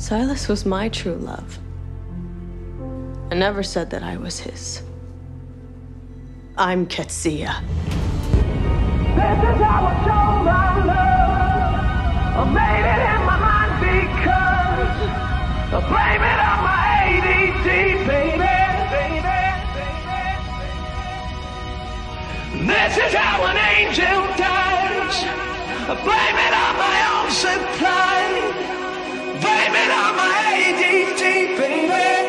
Silas was my true love. I never said that I was his. I'm Qetsiyah. This is how I told my love. I made it in my mind because I blame it on my ADD, baby. This is how an angel dies. I blame it on my own supply. Blame it on my ADD, baby.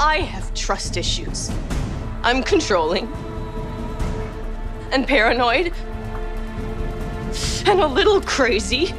I have trust issues. I'm controlling and paranoid and a little crazy.